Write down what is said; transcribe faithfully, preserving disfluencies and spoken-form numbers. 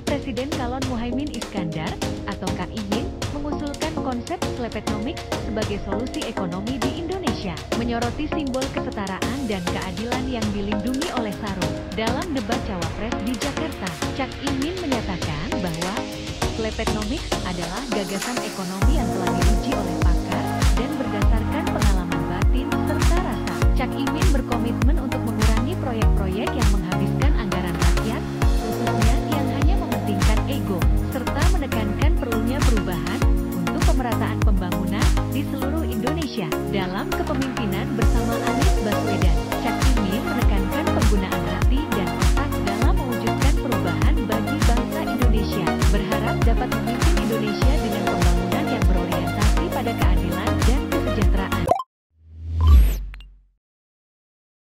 Wakil Presiden Kalon Muhaimin Iskandar atau Cak Imin mengusulkan konsep Slepetnomics sebagai solusi ekonomi di Indonesia, menyoroti simbol kesetaraan dan keadilan yang dilindungi oleh sarung. Dalam debat Cawapres di Jakarta, Cak Imin menyatakan bahwa Slepetnomics adalah gagasan ekonomi yang telah diuji oleh pakar dan berdasarkan pengalaman batin serta rasa. Cak Imin berkomitmen untuk mengurangi proyek-proyek yang menghabiskan anggaran rakyat, khususnya yang hanya mementingkan ego, serta menekankan perlunya perubahan untuk pemerataan pembangunan di seluruh Indonesia dalam kepemimpinan bersama.